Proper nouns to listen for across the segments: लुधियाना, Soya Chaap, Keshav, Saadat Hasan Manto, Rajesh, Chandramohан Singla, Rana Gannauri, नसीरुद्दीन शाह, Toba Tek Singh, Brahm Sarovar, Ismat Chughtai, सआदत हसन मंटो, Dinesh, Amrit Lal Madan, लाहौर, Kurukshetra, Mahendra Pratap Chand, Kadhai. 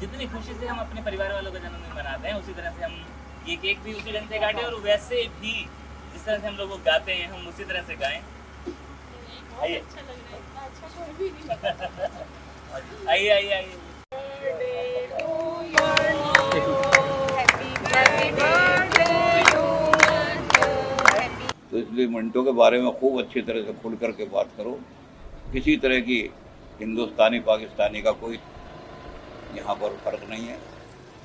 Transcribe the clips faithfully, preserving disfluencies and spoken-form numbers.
जितनी खुशी से हम अपने परिवार वालों का जन्मदिन मनाते हैं उसी तरह से हम ये केक भी उसी ढंग से काटें और वैसे भी जिस तरह से हम लोग गाते हैं हम उसी तरह से गाएं। आइए आइए आइए आइए। तो इसलिए मंटो के बारे में खूब अच्छी तरह से खुल करके बात करो, किसी तरह की हिंदुस्तानी पाकिस्तानी का कोई यहाँ पर फर्क नहीं है।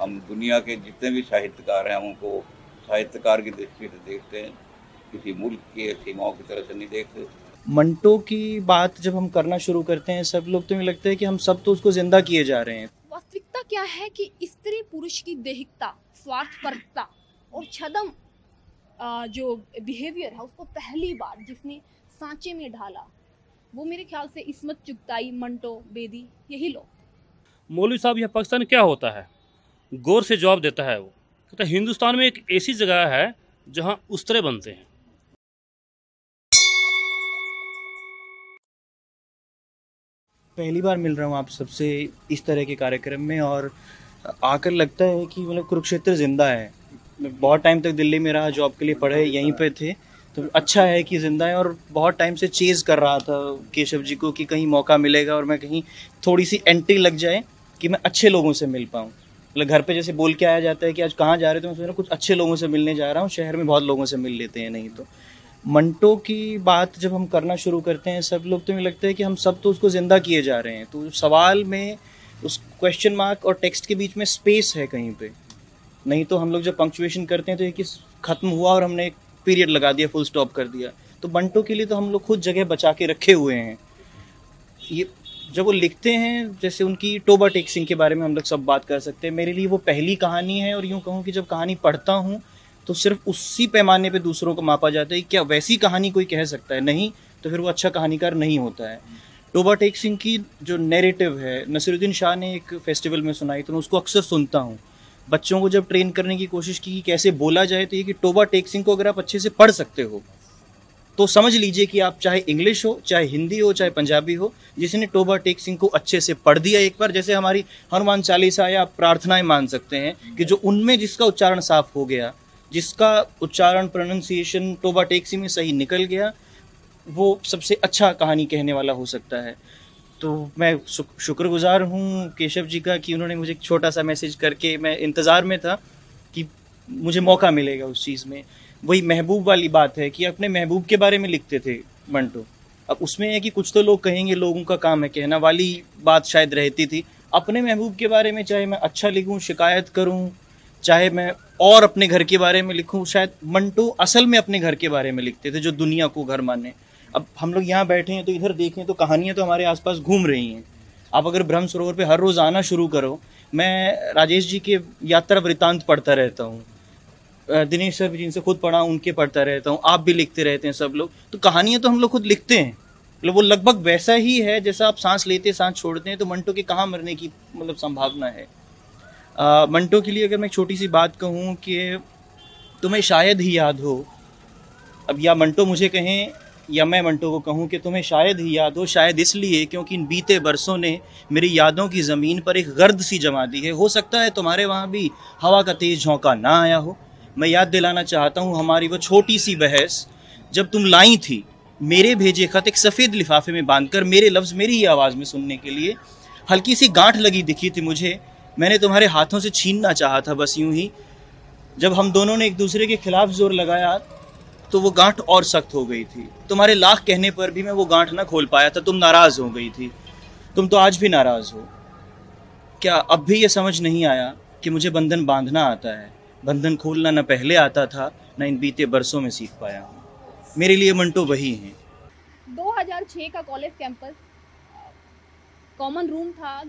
हम दुनिया के जितने भी साहित्यकार हैं उनको साहित्यकार की दृष्टि से देखते हैं, किसी मुल्क के सीमाओं की तरह से नहीं देखते। मंटो की बात जब हम करना शुरू करते हैं सब लोग तो मुझे लगता है कि हम सब तो उसको जिंदा किए जा रहे हैं। वास्तविकता क्या है कि स्त्री पुरुष की दैहिकता, स्वार्थपरता और छदम जो बिहेवियर है उसको पहली बार जिसने सांचे में ढाला वो मेरे ख्याल से इस्मत चुगताई, मंटो, बेदी, यही लोग। मौलवी साहब यह पाकिस्तान क्या होता है, गौर से जवाब देता है वो। कहता है हिंदुस्तान में एक ऐसी जगह है जहाँ उस्तरे बनते हैं। पहली बार मिल रहा हूँ आप सबसे इस तरह के कार्यक्रम में और आकर लगता है कि मतलब कुरुक्षेत्र ज़िंदा है। मैं बहुत टाइम तक दिल्ली में रहा, जॉब के लिए पढ़े यहीं पे थे, तो अच्छा है कि ज़िंदा है। और बहुत टाइम से चेज़ कर रहा था केशव जी को कि कहीं मौका मिलेगा और मैं कहीं थोड़ी सी एंट्री लग जाए कि मैं अच्छे लोगों से मिल पाऊँ। मतलब घर पे जैसे बोल के आया जाता है कि आज कहाँ जा रहे हो, तो मैं सोच रहा हूँ कुछ अच्छे लोगों से मिलने जा रहा हूँ, शहर में बहुत लोगों से मिल लेते हैं। नहीं तो मंटो की बात जब हम करना शुरू करते हैं सब लोग तो मुझे लगता है कि हम सब तो उसको ज़िंदा किए जा रहे हैं। तो सवाल में उस क्वेश्चन मार्क और टेक्स्ट के बीच में स्पेस है कहीं पे, नहीं तो हम लोग जब पंक्चुएशन करते हैं तो ये कि ख़त्म हुआ और हमने एक पीरियड लगा दिया, फुल स्टॉप कर दिया। तो मंटो के लिए तो हम लोग खुद जगह बचा के रखे हुए हैं। ये जब वो लिखते हैं, जैसे उनकी टोबा टेक सिंह के बारे में हम लोग सब बात कर सकते हैं, मेरे लिए वो पहली कहानी है। और यूँ कहूँ कि जब कहानी पढ़ता हूँ तो सिर्फ उसी पैमाने पे दूसरों को मापा जाता है कि क्या वैसी कहानी कोई कह सकता है, नहीं तो फिर वो अच्छा कहानीकार नहीं होता है। टोबा टेक सिंह की जो नैरेटिव है, नसीरुद्दीन शाह ने एक फेस्टिवल में सुनाई तो मैं उसको अक्सर सुनता हूँ। बच्चों को जब ट्रेन करने की कोशिश की कि कैसे बोला जाए तो ये कि टोबा टेक सिंह को अगर आप अच्छे से पढ़ सकते हो तो समझ लीजिए कि आप चाहे इंग्लिश हो, चाहे हिंदी हो, चाहे पंजाबी हो, जिसने टोबा टेक सिंह को अच्छे से पढ़ दिया एक बार, जैसे हमारी हनुमान चालीसा या प्रार्थनाएँ मान सकते हैं कि जो उनमें जिसका उच्चारण साफ हो गया, जिसका उच्चारण प्रोनाउंसिएशन टोबा टेक सिंह में सही निकल गया, वो सबसे अच्छा कहानी कहने वाला हो सकता है। तो मैं शुक्रगुजार हूँ केशव जी का कि उन्होंने मुझे एक छोटा सा मैसेज करके, मैं इंतज़ार में था कि मुझे मौका मिलेगा उस चीज़ में। वही महबूब वाली बात है कि अपने महबूब के बारे में लिखते थे मंटो। अब उसमें है कि कुछ तो लोग कहेंगे, लोगों का काम है कहना वाली बात शायद रहती थी। अपने महबूब के बारे में चाहे मैं अच्छा लिखूँ, शिकायत करूँ, चाहे मैं और अपने घर के बारे में लिखूं, शायद मंटो असल में अपने घर के बारे में लिखते थे जो दुनिया को घर माने। अब हम लोग यहाँ बैठे हैं तो इधर देखें तो कहानियाँ तो हमारे आसपास घूम रही हैं। आप अगर ब्रह्म सरोवर पे हर रोज़ आना शुरू करो, मैं राजेश जी के यात्रा वृत्तांत पढ़ता रहता हूँ, दिनेश सर जिनसे खुद पढ़ा उनके पढ़ता रहता हूँ, आप भी लिखते रहते हैं सब लोग। तो कहानियाँ तो हम लोग खुद लिखते हैं, मतलब वो लगभग वैसा ही है जैसा आप सांस लेते सांस छोड़ते हैं। तो मंटो के कहाँ मरने की मतलब संभावना है। आ, मंटो के लिए अगर मैं छोटी सी बात कहूँ कि तुम्हें शायद ही याद हो, अब या मंटो मुझे कहें या मैं मंटो को कहूँ कि तुम्हें शायद ही याद हो, शायद इसलिए क्योंकि इन बीते बरसों ने मेरी यादों की ज़मीन पर एक गर्द सी जमा दी है। हो सकता है तुम्हारे वहाँ भी हवा का तेज़ झोंका ना आया हो। मैं याद दिलाना चाहता हूँ हमारी वो छोटी सी बहस जब तुम लाई थी मेरे भेजे खत एक सफ़ेद लिफाफे में बांध कर, मेरे लफ्ज़ मेरी ही आवाज़ में सुनने के लिए। हल्की सी गांठ लगी दिखी थी मुझे, मैंने तुम्हारे हाथों से छीनना चाहा था बस यूं ही। जब हम दोनों ने एक दूसरे के खिलाफ जोर लगाया तो वो गांठ और सख्त हो गई थी। तुम्हारे लाख कहने पर भी मैं वो गांठ ना खोल पाया था, तुम नाराज़ हो गई थी। तुम तो आज भी नाराज़ हो। क्या अब भी ये समझ नहीं आया कि मुझे बंधन बांधना आता है, बंधन खोलना ना पहले आता था ना इन बीते बरसों में सीख पाया हूँ। मेरे लिए मंटो वही हैं। दो हजार छः का कॉलेज कैंपस, कॉमन रूम था,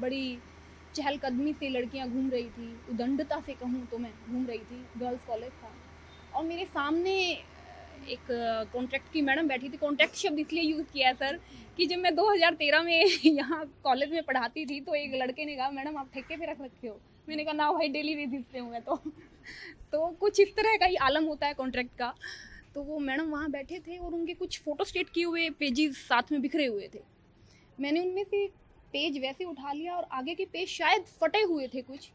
बड़ी चहलकदमी से लड़कियां घूम रही थी, उदंडता से कहूँ तो मैं घूम रही थी, गर्ल्स कॉलेज था। और मेरे सामने एक कॉन्ट्रैक्ट की मैडम बैठी थी। कॉन्ट्रैक्ट शब्द इसलिए यूज़ किया है सर कि जब मैं दो हज़ार तेरह में यहाँ कॉलेज में पढ़ाती थी तो एक लड़के ने कहा, मैडम आप ठेके पे रख रखे हो। मैंने कहा ना भाई, डेली बेसिस पे हूँ मैं तो तो कुछ इस तरह का ही आलम होता है कॉन्ट्रैक्ट का। तो वो मैडम वहाँ बैठे थे और उनके कुछ फ़ोटो स्टेट किए हुए पेजेस साथ में बिखरे हुए थे। मैंने उनमें से पेज वैसे उठा लिया और आगे के पेज शायद फटे हुए थे कुछ।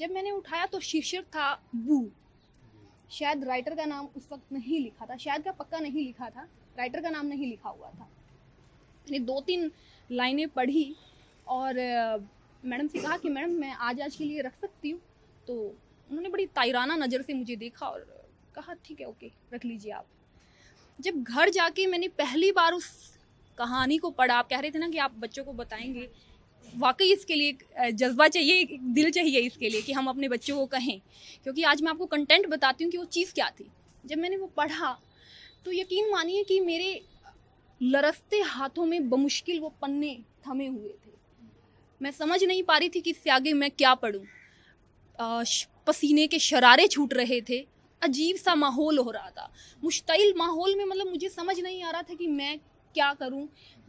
जब मैंने उठाया तो शीर्षक था बू। शायद राइटर का नाम उस वक्त नहीं लिखा था, शायद का पक्का नहीं लिखा था, राइटर का नाम नहीं लिखा हुआ था। मैंने दो तीन लाइनें पढ़ी और मैडम से कहा कि मैडम मैं आज आज के लिए रख सकती हूँ। तो उन्होंने बड़ी तायराना नज़र से मुझे देखा और कहा ठीक है ओके रख लीजिए आप। जब घर जाके मैंने पहली बार उस कहानी को पढ़ा, आप कह रहे थे ना कि आप बच्चों को बताएंगे, वाकई इसके लिए एक जज्बा चाहिए, एक दिल चाहिए इसके लिए कि हम अपने बच्चों को कहें, क्योंकि आज मैं आपको कंटेंट बताती हूँ कि वो चीज़ क्या थी। जब मैंने वो पढ़ा तो यकीन मानिए कि मेरे लरसते हाथों में बमुश्किल वो पन्ने थमे हुए थे। मैं समझ नहीं पा रही थी कि इससे आगे मैं क्या पढ़ूँ। पसीने के शरारे छूट रहे थे, अजीब सा माहौल हो रहा था, मुश्तिल माहौल में, मतलब मुझे समझ नहीं आ रहा था कि मैं क्या करूं।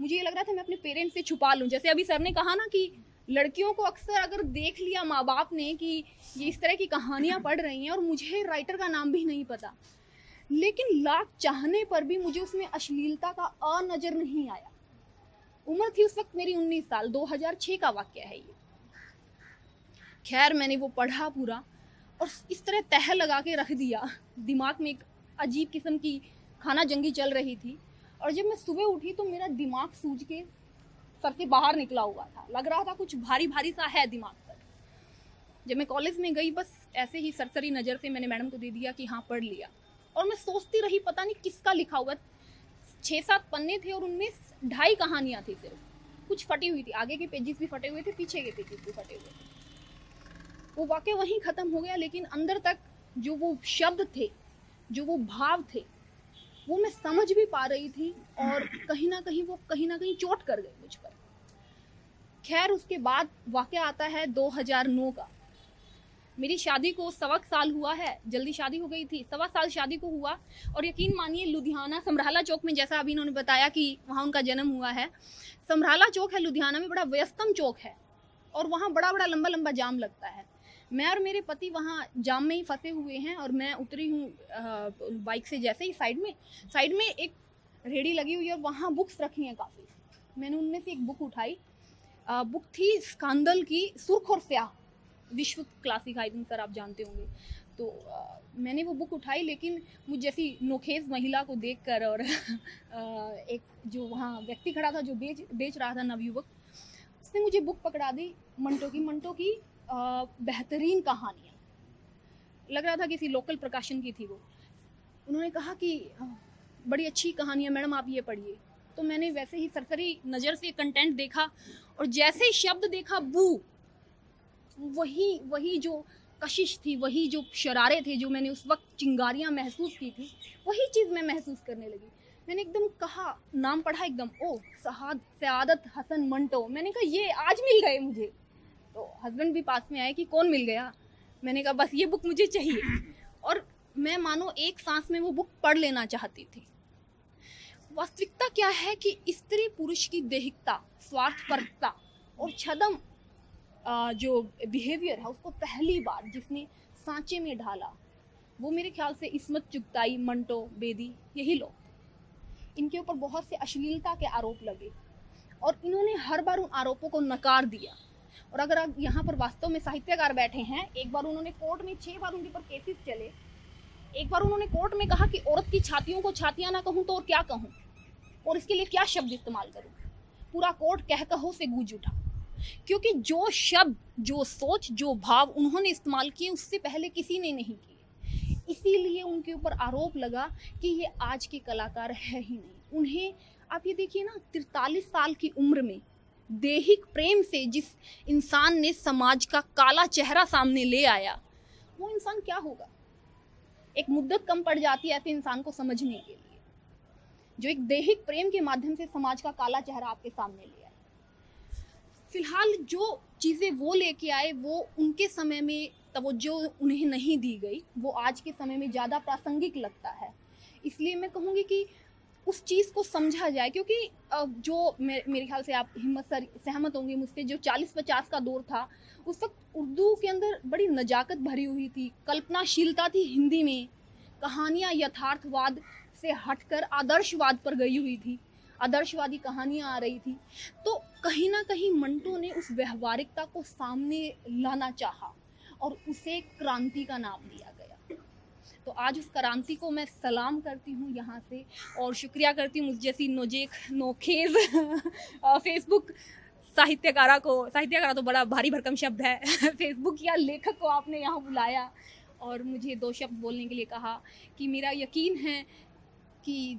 मुझे ये लग रहा था मैं अपने पेरेंट्स से छुपा लूं। जैसे अभी सर ने कहा ना कि लड़कियों को अक्सर अगर देख लिया माँ बाप ने कि ये इस तरह की कहानियाँ पढ़ रही हैं, और मुझे राइटर का नाम भी नहीं पता, लेकिन लाख चाहने पर भी मुझे उसमें अश्लीलता का अ नज़र नहीं आया। उम्र थी उस वक्त मेरी उन्नीस साल, दो हज़ार छह का वाक्य है ये। खैर मैंने वो पढ़ा पूरा और इस तरह तह लगा के रख दिया। दिमाग में एक अजीब किस्म की खाना जंगी चल रही थी और जब मैं सुबह उठी तो मेरा दिमाग सूज के सर से बाहर निकला हुआ था, लग रहा था कुछ भारी भारी सा है दिमाग पर। जब मैं कॉलेज में गई बस ऐसे ही सरसरी नज़र से मैंने मैडम को दे दिया कि हाँ पढ़ लिया, और मैं सोचती रही पता नहीं किसका लिखा हुआ। छः सात पन्ने थे और उनमें ढाई कहानियाँ थी सिर्फ, कुछ फटी हुई थी, आगे के पेजेस भी फटे हुए थे, पीछे के पेजेस भी फटे हुए थे। वो वाकई वहीं ख़त्म हो गया, लेकिन अंदर तक जो वो शब्द थे, जो वो भाव थे, वो मैं समझ भी पा रही थी और कहीं ना कहीं वो कहीं ना कहीं चोट कर गई मुझ पर। खैर उसके बाद वाकया आता है दो हज़ार नौ का। मेरी शादी को सवा साल हुआ है, जल्दी शादी हो गई थी, सवा साल शादी को हुआ। और यकीन मानिए लुधियाना समराला चौक में, जैसा अभी इन्होंने बताया कि वहाँ उनका जन्म हुआ है, समराला चौक है लुधियाना में, बड़ा व्यस्तम चौक है और वहाँ बड़ा बड़ा लंबा लंबा जाम लगता है। मैं और मेरे पति वहाँ जाम में ही फंसे हुए हैं और मैं उतरी हूँ बाइक से, जैसे ही साइड में साइड में एक रेडी लगी हुई है और वहाँ बुक्स रखी हैं काफ़ी। मैंने उनमें से एक बुक उठाई, आ, बुक थी स्कांदल की, सुर्ख और स्याह, विश्व क्लासिक, आई थिंक सर आप जानते होंगे। तो आ, मैंने वो बुक उठाई, लेकिन मुझ जैसी नोखेज महिला को देखकर और आ, एक जो वहाँ व्यक्ति खड़ा था जो बेच बेच रहा था, नवयुवक, उसने मुझे बुक पकड़ा दी, मंटो की मंटो की आ, बेहतरीन कहानियाँ, लग रहा था किसी लोकल प्रकाशन की थी वो। उन्होंने कहा कि बड़ी अच्छी कहानी है मैडम, आप ये पढ़िए। तो मैंने वैसे ही सरसरी नज़र से कंटेंट देखा और जैसे ही शब्द देखा बू, वही वही जो कशिश थी, वही जो शरारे थे जो मैंने उस वक्त चिंगारियाँ महसूस की थी, वही चीज़ मैं महसूस करने लगी। मैंने एकदम कहा, नाम पढ़ा एकदम, ओ सहाद सआदत हसन मंटो। मैंने कहा ये आज मिल गए मुझे। तो हस्बैंड भी पास में आए कि कौन मिल गया। मैंने कहा बस ये बुक मुझे चाहिए, और मैं मानो एक सांस में वो बुक पढ़ लेना चाहती थी। वास्तविकता क्या है कि स्त्री पुरुष की दैहिकता, स्वार्थपरता और छदम जो बिहेवियर है उसको पहली बार जिसने सांचे में ढाला वो मेरे ख्याल से इस्मत चुगताई, मंटो, बेदी, यही लोग। इनके ऊपर बहुत से अश्लीलता के आरोप लगे और इन्होंने हर बार उन आरोपों को नकार दिया। और अगर आप यहाँ पर वास्तव में साहित्यकार बैठे हैं, एक बार उन्होंने कोर्ट में छह बार उनके पर केसेस चले। एक बार उन्होंने कोर्ट में कहा कि औरत की छातियों को छातियाँ ना कहूँ तो और क्या कहूँ, और इसके लिए क्या शब्द इस्तेमाल करूँ। पूरा कोर्ट कह कहो से गूंज उठा, क्योंकि जो शब्द, जो सोच, जो भाव उन्होंने इस्तेमाल किए उससे पहले किसी ने नहीं किए। इसीलिए उनके ऊपर आरोप लगा कि ये आज के कलाकार है ही नहीं। उन्हें आप ये देखिए ना, तिरतालीस साल की उम्र में दैहिक प्रेम से जिस इंसान ने समाज का काला चेहरा सामने ले आया, वो इंसान क्या होगा। एक मुद्दत कम पड़ जाती है ऐसे इंसान को समझने के लिए, जो एक दैहिक प्रेम के माध्यम से समाज का काला चेहरा आपके सामने ले आया। फिलहाल जो चीज़ें वो लेके आए वो उनके समय में तवज्जो उन्हें नहीं दी गई, वो आज के समय में ज़्यादा प्रासंगिक लगता है। इसलिए मैं कहूँगी कि उस चीज़ को समझा जाए, क्योंकि जो मेरे मेरे ख्याल से आप हिम्मत सर सहमत होंगे मुझसे, जो चालीस पचास का दौर था उस वक्त उर्दू के अंदर बड़ी नजाकत भरी हुई थी, कल्पनाशीलता थी हिंदी में, कहानियाँ यथार्थवाद से हटकर आदर्शवाद पर गई हुई थी। आदर्शवादी कहानियां आ रही थी। तो कहीं ना कहीं मंटो ने उस व्यवहारिकता को सामने लाना चाहा और उसे क्रांति का नाम दिया गया। तो आज उस क्रांति को मैं सलाम करती हूँ यहाँ से और शुक्रिया करती हूँ मुझ जैसी नोजेक नोखेज फेसबुक साहित्यकारा को। साहित्यकारा तो बड़ा भारी भरकम शब्द है फेसबुक या लेखक को आपने यहाँ बुलाया और मुझे दो शब्द बोलने के लिए कहा कि मेरा यकीन है कि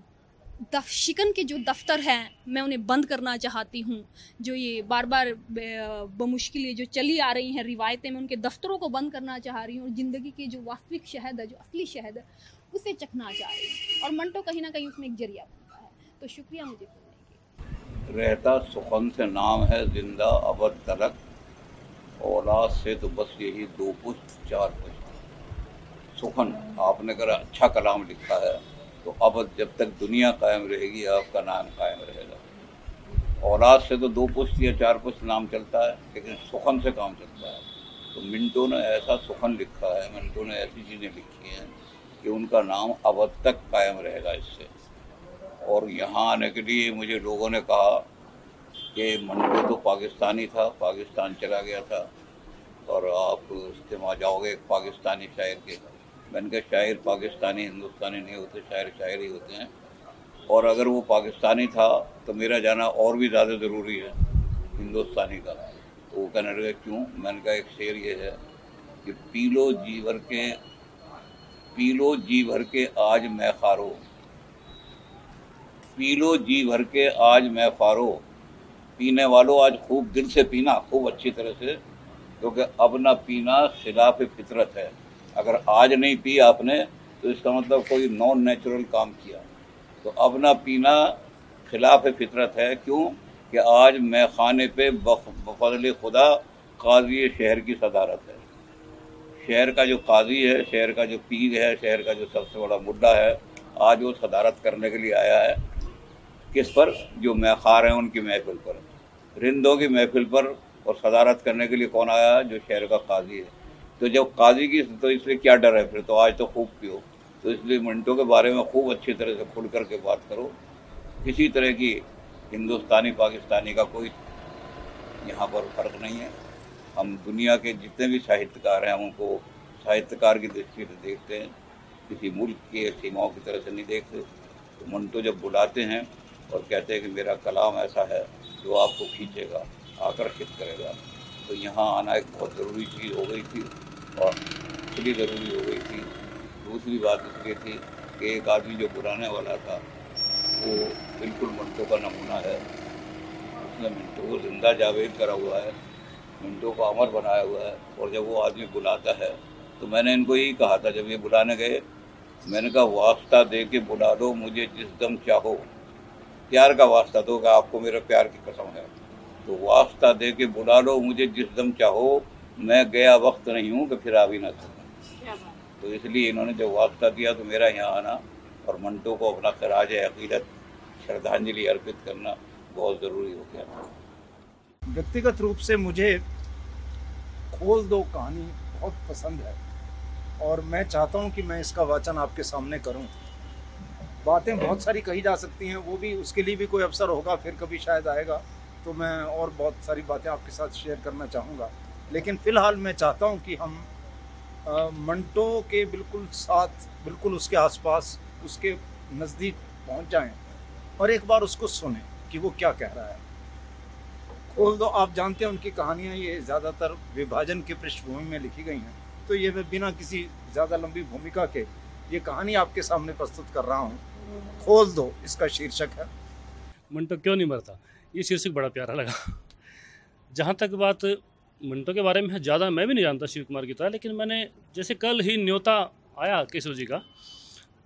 दफशिकन के जो दफ्तर हैं मैं उन्हें बंद करना चाहती हूँ। जो ये बार बार बमुश्किलें जो चली आ रही हैं रिवायतें, मैं उनके दफ्तरों को बंद करना चाह रही हूँ और ज़िंदगी की जो वास्तविक शहद है, जो असली शहद है, उसे चखना चाह रही हूँ। और मंटो कहीं ना कहीं उसमें एक जरिया बनता है। तो शुक्रिया मुझे बोलने के। रहता सुखन से नाम है जिंदा अबर तलक, औलाद से तो बस यही दो पुष्ट चार पुष्ट। सुखन आपने करा अच्छा कलाम लिखा है, तो अब जब तक दुनिया कायम रहेगी आपका नाम कायम रहेगा। औलाद से तो दो पुश्त या चार पुश्त नाम चलता है, लेकिन सुखन से काम चलता है। तो मिंटो ने ऐसा सुखन लिखा है, मिंटो ने ऐसी चीज़ें लिखी हैं कि उनका नाम अब तक कायम रहेगा इससे। और यहाँ आने के लिए मुझे लोगों ने कहा कि मिंटो तो पाकिस्तानी था, पाकिस्तान चला गया था और आप इस्तेमा जाओगे एक पाकिस्तानी शायर के। मैंने कहा शायर पाकिस्तानी हिंदुस्तानी नहीं होते, शायर शायर ही होते हैं। और अगर वो पाकिस्तानी था तो मेरा जाना और भी ज़्यादा ज़रूरी है हिंदुस्तानी का। तो वो कहने लगे क्यों? मैंने कहा एक शेर ये है कि पीलो जी भर के पीलो जी भर के आज मैं खारो, पीलो जी भर के आज मैं फारो। पीने वालों आज खूब दिल से पीना, खूब अच्छी तरह से, क्योंकि अब ना पीना खिलाफ फितरत है। अगर आज नहीं पी आपने तो इसका मतलब कोई नॉन नेचुरल काम किया। तो अब ना पीना खिलाफ फितरत है, क्यों कि आज मैं खाने पे बफजल खुदा काजी शहर की सदारत है। शहर का जो काजी है, शहर का जो पीर है, शहर का जो सबसे बड़ा मुद्दा है, आज वो सदारत करने के लिए आया है। किस पर? जो मैखार हैं उनकी महफिल पर, रिंदों की महफिल पर। और सदारत करने के लिए कौन आया है? जो शहर का काजी है। तो जब काजी की, तो इसलिए क्या डर है फिर? तो आज तो खूब पियो। तो इसलिए मिंटो के बारे में खूब अच्छी तरह से खुल करके बात करो। किसी तरह की हिंदुस्तानी पाकिस्तानी का कोई यहाँ पर फ़र्क नहीं है। हम दुनिया के जितने भी साहित्यकार हैं उनको साहित्यकार की दृष्टि से देखते हैं, किसी मुल्क के सीमाओं की तरह से नहीं देखते। तो मिंटो जब बुलाते हैं और कहते हैं कि मेरा कलाम ऐसा है जो आपको खींचेगा, आकर्षित करेगा, तो यहाँ आना एक बहुत ज़रूरी चीज़ हो गई थी और इसलिए ज़रूरी हो गई थी। दूसरी बात इसलिए थी कि एक आदमी जो बुलाने वाला था वो बिल्कुल मिंटो का नमूना है। उसने मिंटो को जिंदा जावेद करा हुआ है, मिंटो को अमर बनाया हुआ है। और जब वो आदमी बुलाता है तो मैंने इनको यही कहा था, जब ये बुलाने गए मैंने कहा वास्ता दे के बुला दो मुझे जिस दम चाहो, प्यार का वास्ता दो, कि आपको मेरा प्यार की कसम है। तो वास्ता दे के बुला लो मुझे जिस दम चाहो, मैं गया वक्त नहीं हूँ कि फिर आ भी ना सकूँ। तो इसलिए इन्होंने जब वास्ता दिया तो मेरा यहाँ आना और मिंटो को अपना खराज अकीदत श्रद्धांजलि अर्पित करना बहुत ज़रूरी हो गया था। व्यक्तिगत रूप से मुझे खोल दो कहानी बहुत पसंद है और मैं चाहता हूँ कि मैं इसका वाचन आपके सामने करूँ। बातें बहुत सारी कही जा सकती हैं, वो भी उसके लिए भी कोई अवसर होगा, फिर कभी शायद आएगा तो मैं और बहुत सारी बातें आपके साथ शेयर करना चाहूँगा। लेकिन फ़िलहाल मैं चाहता हूँ कि हम मिंटो के बिल्कुल साथ, बिल्कुल उसके आसपास, उसके नज़दीक पहुँच जाएं और एक बार उसको सुनें कि वो क्या कह रहा है। खोल दो, आप जानते हैं उनकी कहानियाँ ये ज़्यादातर विभाजन की पृष्ठभूमि में लिखी गई हैं। तो ये मैं बिना किसी ज़्यादा लंबी भूमिका के ये कहानी आपके सामने प्रस्तुत कर रहा हूँ। खोल दो इसका शीर्षक है। मिंटो क्यों नहीं मरता, ये शीर्षक बड़ा प्यारा लगा। जहाँ तक बात मिंटो के बारे में है, ज़्यादा मैं भी नहीं जानता शिव कुमार की तरह, लेकिन मैंने जैसे कल ही न्योता आया केशव जी का,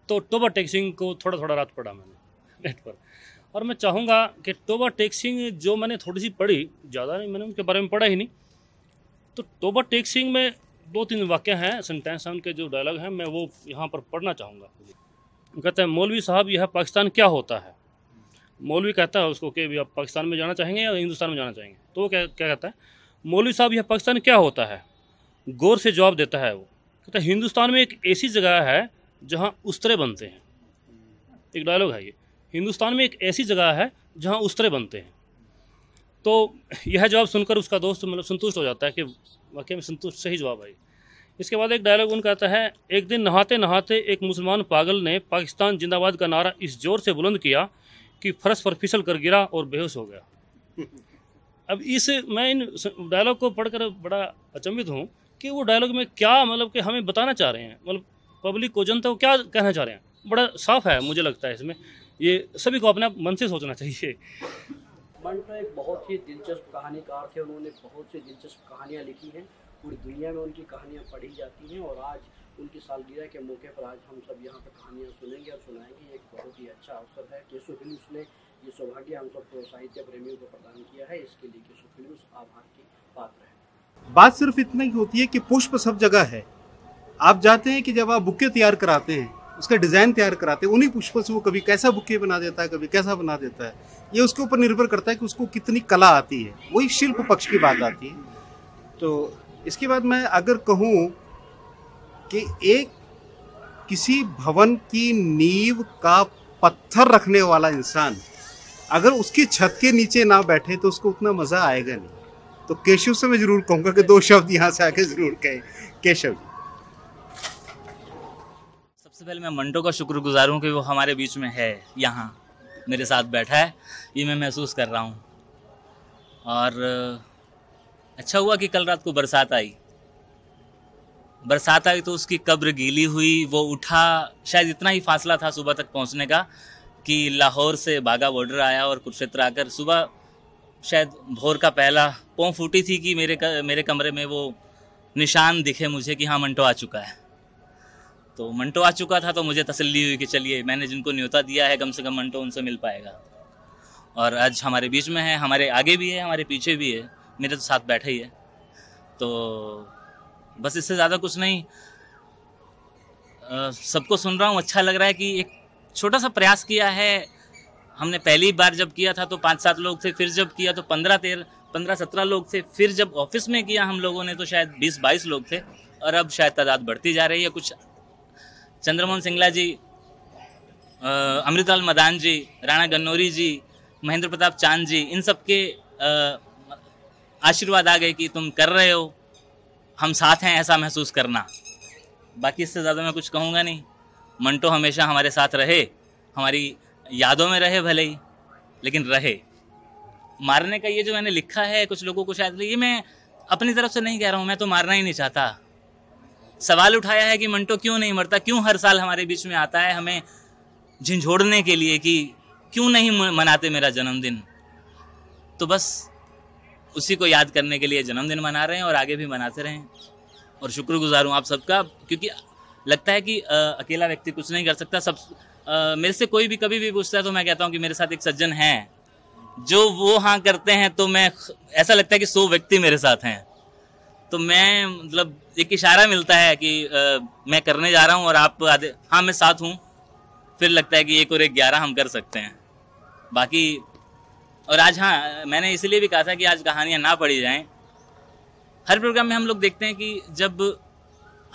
तो टोबा टेक सिंह को थोड़ा थोड़ा रात पढ़ा मैंने नेट पर। और मैं चाहूँगा कि टोबा टेक सिंह जो मैंने थोड़ी सी पढ़ी, ज़्यादा नहीं, मैंने उनके बारे में पढ़ा ही नहीं, तो टोबा टेक सिंह में दो तीन वाक्य हैं, सेंटेंस हैं, उनके जो डायलॉग हैं, मैं वो यहाँ पर पढ़ना चाहूँगा। कहते हैं मौलवी साहब यह पाकिस्तान क्या होता है। मौलवी कहता है उसको कि आप पाकिस्तान में जाना चाहेंगे या हिंदुस्तान में जाना चाहेंगे। तो वो क्या क्या कहता है, मौलवी साहब यह पाकिस्तान क्या होता है। गौर से जवाब देता है वो, कहता है हिंदुस्तान में एक ऐसी जगह है जहाँ उस्तरे बनते हैं। एक डायलॉग है ये, हिंदुस्तान में एक ऐसी जगह है जहाँ उस्तरे बनते हैं। तो यह जवाब सुनकर उसका दोस्त मतलब संतुष्ट हो जाता है कि वाकई में संतुष्ट सही जवाब आई। इसके बाद एक डायलॉग उनका आता है, एक दिन नहाते नहाते एक मुसलमान पागल ने पाकिस्तान जिंदाबाद का नारा इस जोर से बुलंद किया कि फरस पर फिसल कर गिरा और बेहोश हो गया। अब इस मैं इन डायलॉग को पढ़कर बड़ा अचंभित हूँ कि वो डायलॉग में क्या मतलब कि हमें बताना चाह रहे हैं, मतलब पब्लिक को, जनता को क्या कहना चाह रहे हैं, बड़ा साफ है। मुझे लगता है इसमें ये सभी को अपने मन से सोचना चाहिए। मंटो एक बहुत ही दिलचस्प कहानीकार थे, उन्होंने बहुत सी दिलचस्प कहानियाँ लिखी हैं, पूरी दुनिया में उनकी कहानियाँ पढ़ी जाती हैं और आज उनकी सालगिरह के मौके पर आज हम सब यहाँ पर कहानियाँ सुनेंगे और सुनाएंगे। एक बहुत ही अच्छा अवसर है। केशव फिल्म्स ने ये सौभाग्य हम सबको, साहित्य प्रेमियों को प्रदान किया है, इसके लिए केशव फिल्म्स आभार की पात्र है। बात सिर्फ इतना ही होती है कि पुष्प सब जगह है। आप जानते हैं कि जब आप बुके तैयार कराते हैं, उसका डिज़ाइन तैयार कराते हैं, उन्हीं पुष्पों से वो कभी कैसा बुके बना देता है, कभी कैसा बना देता है। ये उसके ऊपर निर्भर करता है कि उसको कितनी कला आती है। वही शिल्प पक्ष की बात आती है। तो इसके बाद मैं अगर कहूँ कि एक किसी भवन की नींव का पत्थर रखने वाला इंसान अगर उसकी छत के नीचे ना बैठे तो उसको उतना मज़ा आएगा नहीं। तो केशव से मैं ज़रूर कहूँगा कि दो शब्द यहाँ से आके ज़रूर कहें। केशव, सबसे पहले मैं मंटो का शुक्रगुजार हूँ कि वो हमारे बीच में है, यहाँ मेरे साथ बैठा है, ये मैं महसूस कर रहा हूँ। और अच्छा हुआ कि कल रात को बरसात आई, बरसात आई तो उसकी कब्र गीली हुई, वो उठा, शायद इतना ही फासला था सुबह तक पहुँचने का कि लाहौर से बागा बॉर्डर आया और कुरुक्षेत्र आकर सुबह शायद भोर का पहला पौं फूटी थी कि मेरे मेरे कमरे में वो निशान दिखे मुझे कि हाँ मंटो आ चुका है। तो मंटो आ चुका था तो मुझे तसल्ली हुई कि चलिए मैंने जिनको न्योता दिया है कम से कम मंटो उनसे मिल पाएगा। और आज हमारे बीच में है, हमारे आगे भी है, हमारे पीछे भी है, मेरे तो साथ बैठा ही है। तो बस इससे ज़्यादा कुछ नहीं। सबको सुन रहा हूँ, अच्छा लग रहा है कि एक छोटा सा प्रयास किया है हमने। पहली बार जब किया था तो पाँच सात लोग थे, फिर जब किया तो पंद्रह तेरह पंद्रह सत्रह लोग थे, फिर जब ऑफिस में किया हम लोगों ने तो शायद बीस बाईस लोग थे, और अब शायद तादाद बढ़ती जा रही है। कुछ चंद्रमोहन सिंगला जी, अमृत लाल मदान जी, राणा गन्नौरी जी, महेंद्र प्रताप चांद जी, इन सब के आशीर्वाद आ गए कि तुम कर रहे हो, हम साथ हैं, ऐसा महसूस करना। बाकी इससे ज़्यादा मैं कुछ कहूँगा नहीं। मंटो हमेशा हमारे साथ रहे, हमारी यादों में रहे, भले ही लेकिन रहे। मारने का ये जो मैंने लिखा है, कुछ लोगों को शायद ये मैं अपनी तरफ से नहीं कह रहा हूँ, मैं तो मारना ही नहीं चाहता। सवाल उठाया है कि मंटो क्यों नहीं मरता, क्यों हर साल हमारे बीच में आता है हमें झिंझोड़ने के लिए कि क्यों नहीं मनाते मेरा जन्मदिन। तो बस उसी को याद करने के लिए जन्मदिन मना रहे हैं और आगे भी मनाते रहें। और शुक्रगुजार हूँ आप सबका, क्योंकि लगता है कि आ, अकेला व्यक्ति कुछ नहीं कर सकता। सब आ, मेरे से कोई भी कभी भी पूछता है तो मैं कहता हूँ कि मेरे साथ एक सज्जन हैं जो वो हाँ करते हैं, तो मैं ऐसा लगता है कि सौ व्यक्ति मेरे साथ हैं। तो मैं मतलब एक इशारा मिलता है कि आ, मैं करने जा रहा हूँ और आप आधे, हाँ मैं साथ हूँ, फिर लगता है कि एक और एक ग्यारह हम कर सकते हैं। बाकी और आज हाँ मैंने इसलिए भी कहा था कि आज कहानियाँ ना पढ़ी जाएं। हर प्रोग्राम में हम लोग देखते हैं कि जब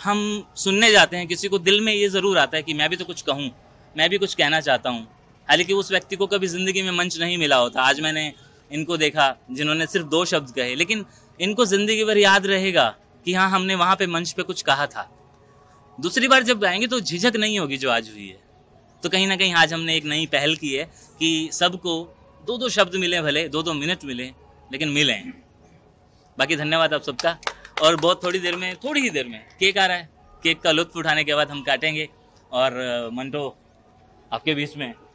हम सुनने जाते हैं किसी को, दिल में ये ज़रूर आता है कि मैं भी तो कुछ कहूँ, मैं भी कुछ कहना चाहता हूँ। हालांकि उस व्यक्ति को कभी ज़िंदगी में मंच नहीं मिला होता। आज मैंने इनको देखा जिन्होंने सिर्फ दो शब्द कहे, लेकिन इनको ज़िंदगी भर याद रहेगा कि हाँ हमने वहाँ पे मंच पे कुछ कहा था। दूसरी बार जब आएंगे तो झिझक नहीं होगी जो आज हुई है। तो कहीं ना कहीं आज हमने एक नई पहल की है कि सबको दो दो शब्द मिले, भले दो दो मिनट मिले, लेकिन मिलें। बाकी धन्यवाद आप सबका। और बहुत थोड़ी देर में थोड़ी ही देर में केक आ रहा है, केक का लुत्फ उठाने के बाद हम काटेंगे। और मंटो आपके बीच में